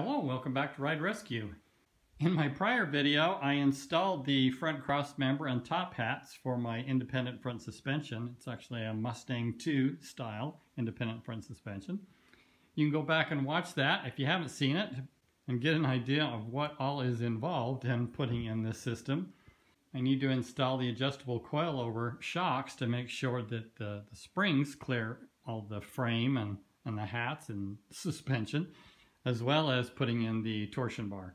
Hello, welcome back to Ride Rescue. In my prior video, I installed the front crossmember and top hats for my independent front suspension. It's actually a Mustang II style independent front suspension. You can go back and watch that if you haven't seen it and get an idea of what all is involved in putting in this system. I need to install the adjustable coilover shocks to make sure that the springs clear all the frame and the hats and suspension, as well as putting in the torsion bar.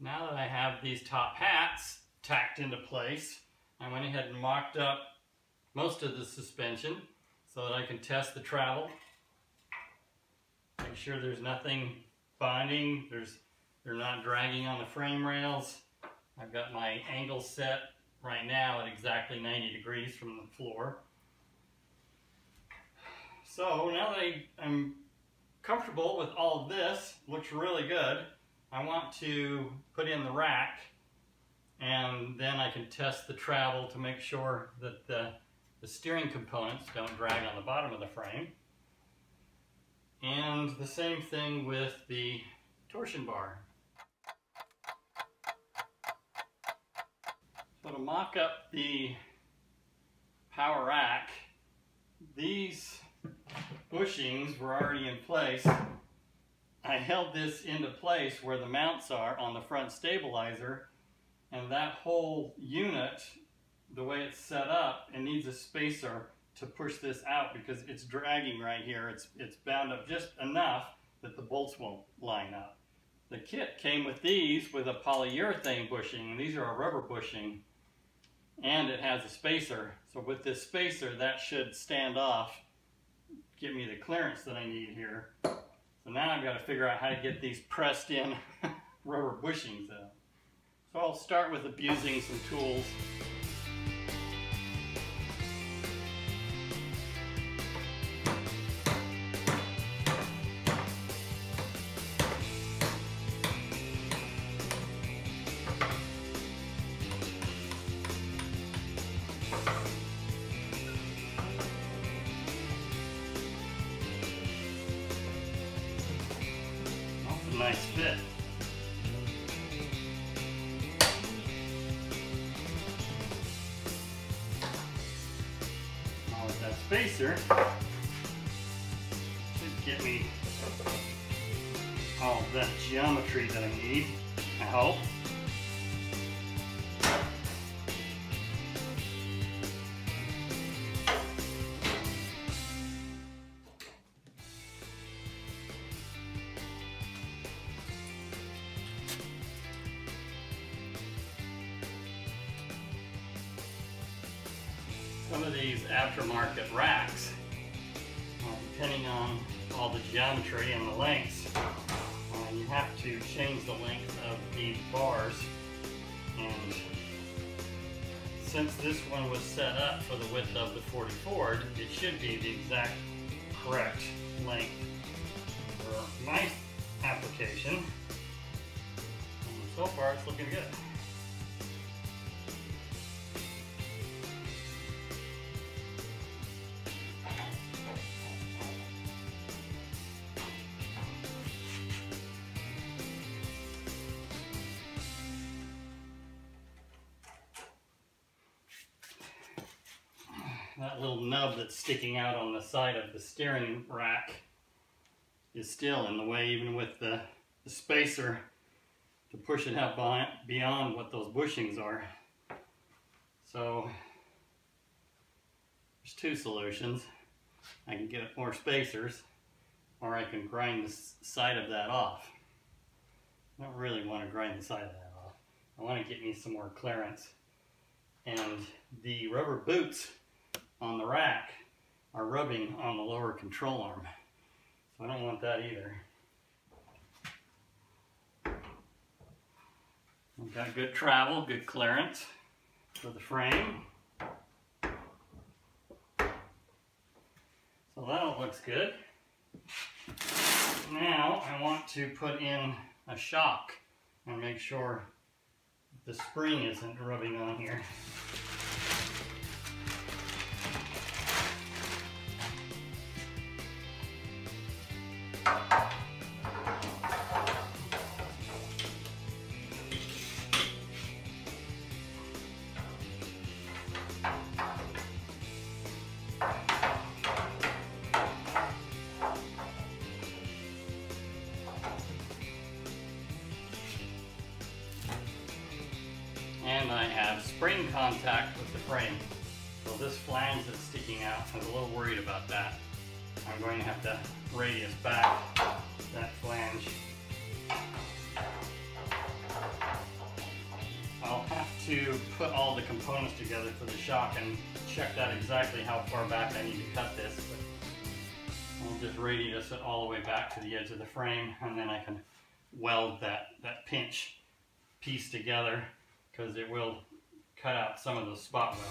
Now that I have these top hats tacked into place, I went ahead and mocked up most of the suspension so that I can test the travel. Make sure there's nothing binding, they're not dragging on the frame rails. I've got my angle set right now at exactly 90 degrees from the floor. So now that I'm comfortable with all of this, looks really good, I want to put in the rack, and then I can test the travel to make sure that the steering components don't drag on the bottom of the frame. And the same thing with the torsion bar. So to mock up the power rack, these bushings were already in place. I held this into place where the mounts are on the front stabilizer, and that whole unit, the way it's set up, it needs a spacer to push this out because it's dragging right here. It's bound up just enough that the bolts won't line up. The kit came with these with a polyurethane bushing, and these are a rubber bushing, and it has a spacer. So with this spacer, that should stand off, give me the clearance that I need here. So now I've got to figure out how to get these pressed in rubber bushings out. So I'll start with abusing some tools. Nice fit. Now with that spacer, should get me all that geometry that I need, I hope. Some of these aftermarket racks, depending on all the geometry and the lengths, you have to change the length of these bars. And since this one was set up for the width of the 44, it should be the exact correct length for my application. And so far, it's looking good. That little nub that's sticking out on the side of the steering rack is still in the way, even with the spacer to push it out beyond what those bushings are. So there's two solutions. I can get more spacers, or I can grind the side of that off. I don't really want to grind the side of that off. I want to get me some more clearance. And the rubber boots on the rack are rubbing on the lower control arm, so I don't want that either. We've got good travel, good clearance for the frame, so that all looks good. Now I want to put in a shock and make sure the spring isn't rubbing on here. spring contact with the frame. So this flange that's sticking out, I was a little worried about that. I'm going to have to radius back that flange. I'll have to put all the components together for the shock and check that exactly how far back I need to cut this. But I'll just radius it all the way back to the edge of the frame, and then I can weld that pinch piece together, because it will cut out some of those spot welds.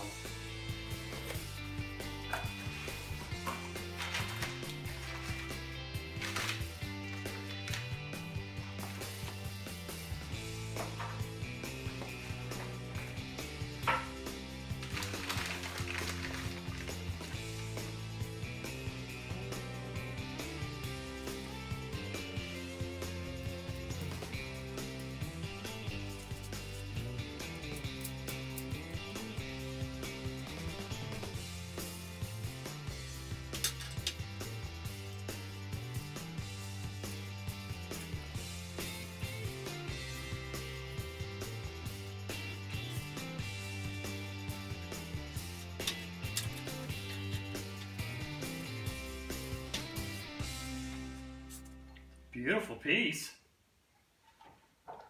Beautiful piece.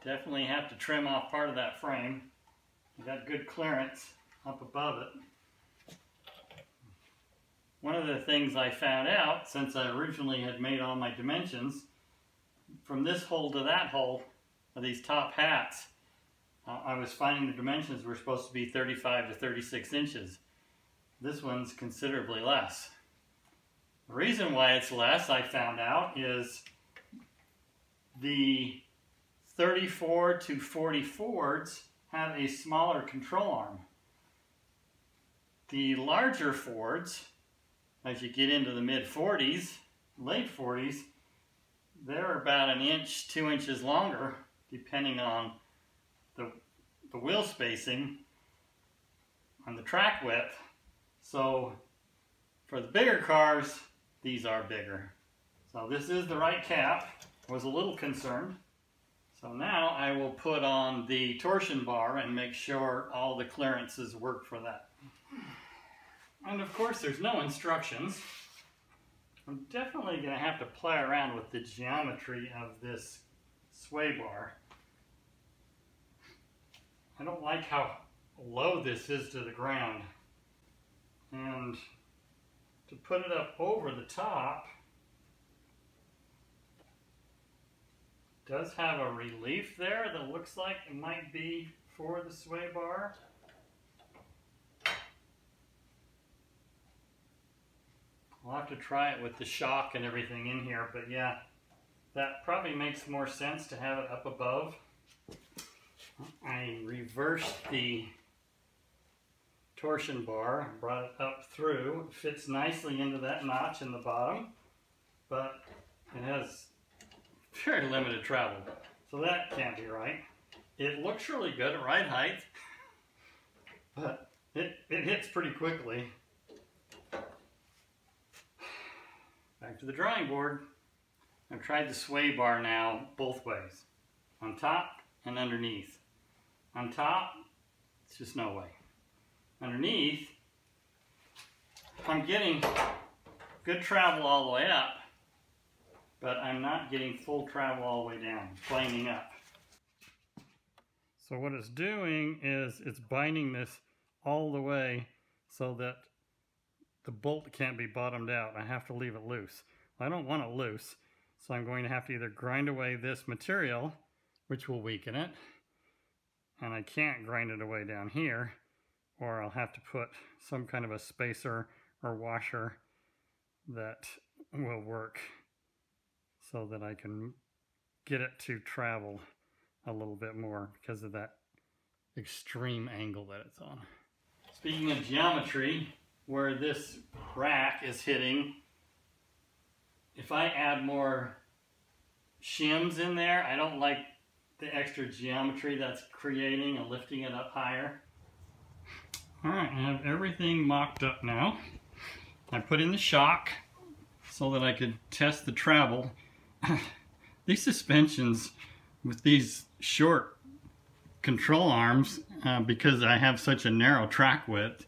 Definitely have to trim off part of that frame. You got good clearance up above it. One of the things I found out, since I originally had made all my dimensions, from this hole to that hole of these top hats, I was finding the dimensions were supposed to be 35 to 36 inches. This one's considerably less. The reason why it's less, I found out, is the 34 to 40 Fords have a smaller control arm. The larger Fords, as you get into the mid 40s, late 40s, they're about an inch, 2 inches longer, depending on the wheel spacing and the track width. So for the bigger cars, these are bigger. So this is the right cap. Was a little concerned. So now I will put on the torsion bar and make sure all the clearances work for that. And of course there's no instructions. I'm definitely going to have to play around with the geometry of this sway bar. I don't like how low this is to the ground. And to put it up over the top, does have a relief there that looks like it might be for the sway bar. I'll have to try it with the shock and everything in here, but yeah, that probably makes more sense to have it up above. I reversed the torsion bar, brought it up through. It fits nicely into that notch in the bottom, but it has very limited travel, so that can't be right. It looks really good at ride height, but it hits pretty quickly. Back to the drawing board. I've tried the sway bar now both ways, on top and underneath. On top, it's just no way. Underneath, I'm getting good travel all the way up, but I'm not getting full travel all the way down, planing up. So what it's doing is it's binding this all the way so that the bolt can't be bottomed out. I have to leave it loose. I don't want it loose, so I'm going to have to either grind away this material, which will weaken it, and I can't grind it away down here, or I'll have to put some kind of a spacer or washer that will work, so that I can get it to travel a little bit more because of that extreme angle that it's on. Speaking of geometry, where this rack is hitting, if I add more shims in there, I don't like the extra geometry that's creating and lifting it up higher. All right, I have everything mocked up now. I put in the shock so that I could test the travel. These suspensions with these short control arms, because I have such a narrow track width,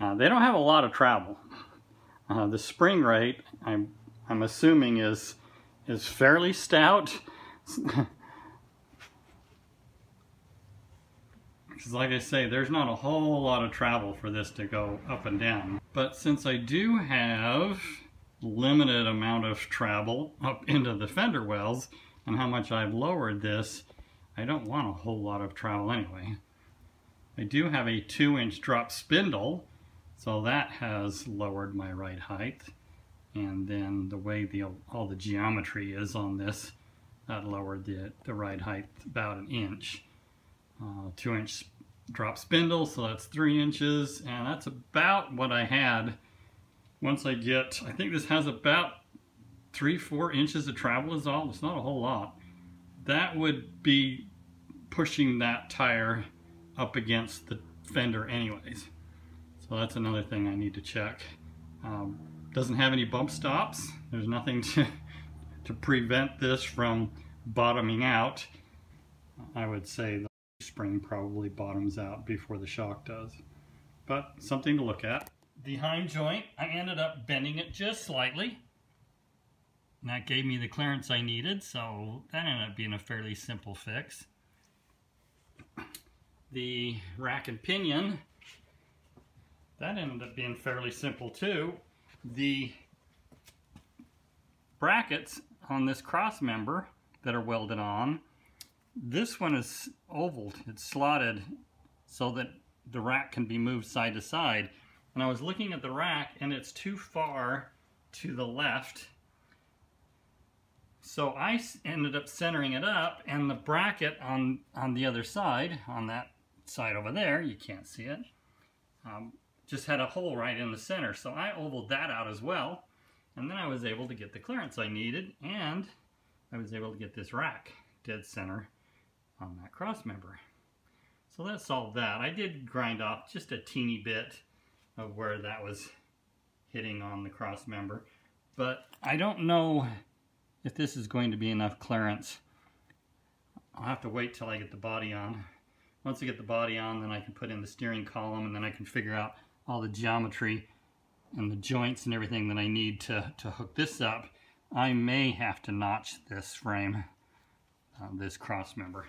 they don't have a lot of travel. The spring rate, I'm assuming, is fairly stout. Because like I say, there's not a whole lot of travel for this to go up and down. But since I do have limited amount of travel up into the fender wells, and how much I've lowered this, I don't want a whole lot of travel anyway. I do have a 2-inch drop spindle, so that has lowered my ride height. And then the way all the geometry is on this, that lowered the ride height about an inch. 2-inch drop spindle, so that's 3 inches, and that's about what I had. Once I get, I think this has about 3-4 inches of travel is all. It's not a whole lot. That would be pushing that tire up against the fender anyways. So that's another thing I need to check. Doesn't have any bump stops. There's nothing to prevent this from bottoming out. I would say the spring probably bottoms out before the shock does. But something to look at. The hind joint, I ended up bending it just slightly. And that gave me the clearance I needed, so that ended up being a fairly simple fix. The rack and pinion, that ended up being fairly simple too. The brackets on this cross member that are welded on, this one is oval, it's slotted so that the rack can be moved side to side. And I was looking at the rack and it's too far to the left. So I ended up centering it up, and the bracket on the other side, on that side over there, you can't see it, just had a hole right in the center. So I ovaled that out as well, and then I was able to get the clearance I needed, and I was able to get this rack dead center on that cross member. So that solved that. I did grind off just a teeny bit of where that was hitting on the cross member, but I don't know if this is going to be enough clearance. I'll have to wait till I get the body on. Once I get the body on, then I can put in the steering column, and then I can figure out all the geometry and the joints and everything that I need to hook this up. I may have to notch this frame, this cross member.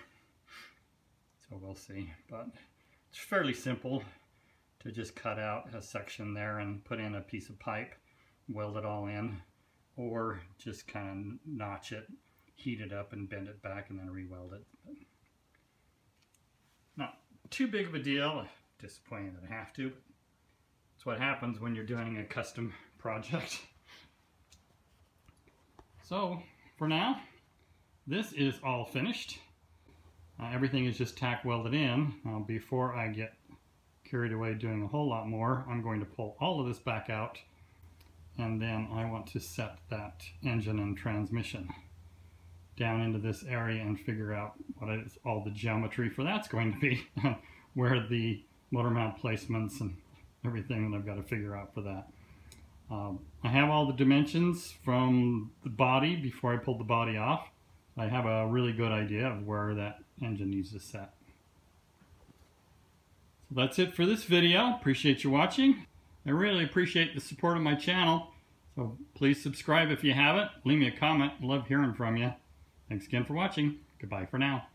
So we'll see, but it's fairly simple to just cut out a section there and put in a piece of pipe, weld it all in, or just kind of notch it, heat it up and bend it back and then re-weld it. But not too big of a deal. Disappointed that I have to, but it's what happens when you're doing a custom project. So for now, this is all finished. Everything is just tack welded in. Before I get carried away doing a whole lot more, I'm going to pull all of this back out, and then I want to set that engine and transmission down into this area and figure out what is all the geometry for that's going to be, where the motor mount placements and everything that I've got to figure out for that. I have all the dimensions from the body before I pulled the body off. I have a really good idea of where that engine needs to set. So that's it for this video. Appreciate you watching. I really appreciate the support of my channel, so please subscribe if you haven't. Leave me a comment. Love hearing from you. Thanks again for watching. Goodbye for now.